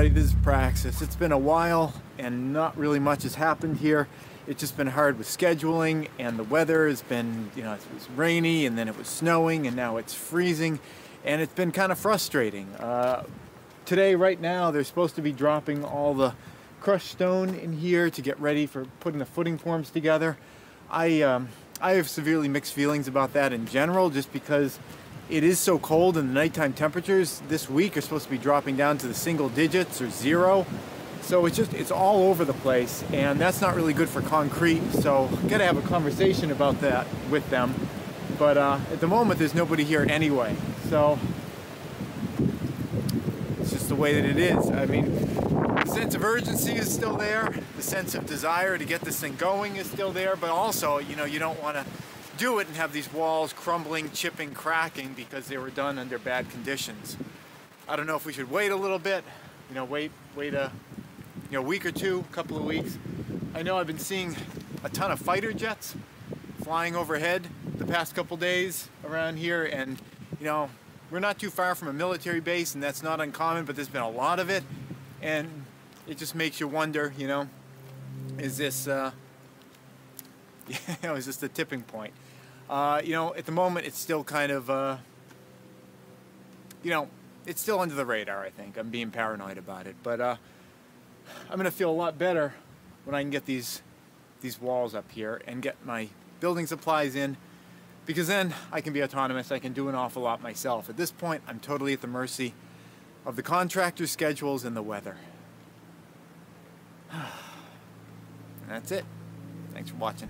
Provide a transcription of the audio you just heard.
everybody, this is Praxis. It's been a while and not really much has happened here. It's just been hard with scheduling, and the weather has been, you know, it was rainy and then it was snowing and now it's freezing, and it's been kind of frustrating. Today, right now, they're supposed to be dropping all the crushed stone in here to get ready for putting the footing forms together. I have severely mixed feelings about that in general, just because it is so cold, and the nighttime temperatures this week are supposed to be dropping down to the single digits or zero. So it's all over the place, and that's not really good for concrete. So gotta have a conversation about that with them. But at the moment, there's nobody here anyway. So it's just the way that it is. I mean, the sense of urgency is still there. The sense of desire to get this thing going is still there. But also, you know, you don't want to do it and have these walls crumbling, chipping, cracking because they were done under bad conditions. I don't know if we should wait a little bit, you know, wait a week or two, a couple of weeks. I know I've been seeing a ton of fighter jets flying overhead the past couple days around here, and you know, we're not too far from a military base, and that's not uncommon, but there's been a lot of it, and it just makes you wonder, you know, is this the tipping point? You know, at the moment, it's still kind of, you know, it's still under the radar, I think. I'm being paranoid about it, but I'm going to feel a lot better when I can get these walls up here and get my building supplies in, because then I can be autonomous. I can do an awful lot myself. At this point, I'm totally at the mercy of the contractor's schedules and the weather. And that's it. Thanks for watching.